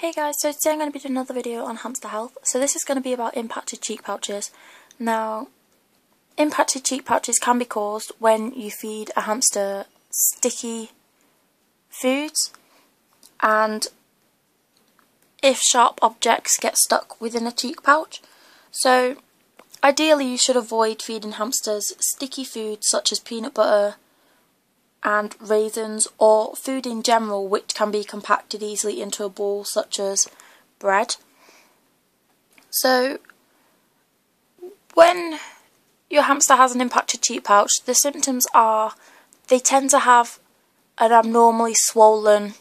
Hey guys, so today I'm going to be doing another video on hamster health. So this is going to be about impacted cheek pouches. Now, impacted cheek pouches can be caused when you feed a hamster sticky foods, and if sharp objects get stuck within a cheek pouch. So ideally you should avoid feeding hamsters sticky foods such as peanut butter and raisins, or food in general which can be compacted easily into a ball, such as bread. So when your hamster has an impacted cheek pouch, the symptoms are they tend to have an abnormally swollen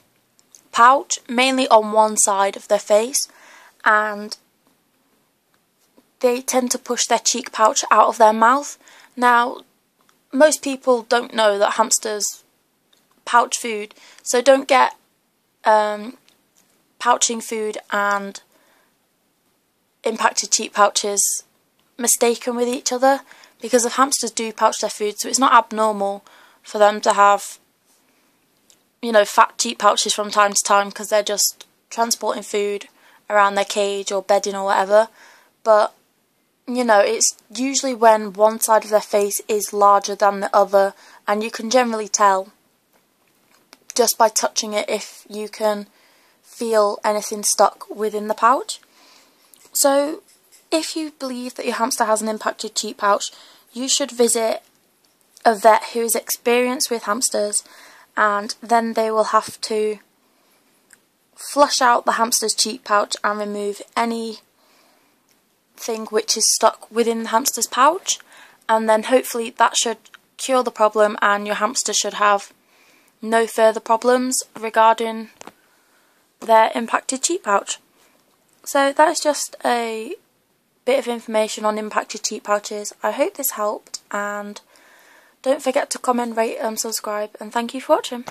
pouch, mainly on one side of their face, and they tend to push their cheek pouch out of their mouth. Now, most people don't know that hamsters pouch food, so don't get pouching food and impacted cheek pouches mistaken with each other, because if hamsters do pouch their food, so it's not abnormal for them to have, you know, fat cheek pouches from time to time, because they're just transporting food around their cage or bedding or whatever. But you know, it's usually when one side of their face is larger than the other, and you can generally tell just by touching it if you can feel anything stuck within the pouch. So if you believe that your hamster has an impacted cheek pouch, you should visit a vet who is experienced with hamsters, and then they will have to flush out the hamster's cheek pouch and remove any thing which is stuck within the hamster's pouch, and then hopefully that should cure the problem and your hamster should have no further problems regarding their impacted cheek pouch. So that is just a bit of information on impacted cheek pouches. I hope this helped, and don't forget to comment, rate and subscribe, and thank you for watching.